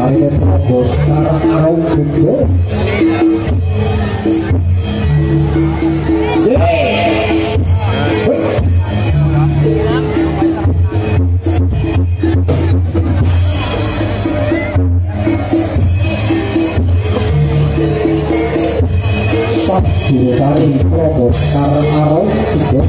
Tadi aku sekarang arau kumpul. Satu dari aku sekarang arau kumpul.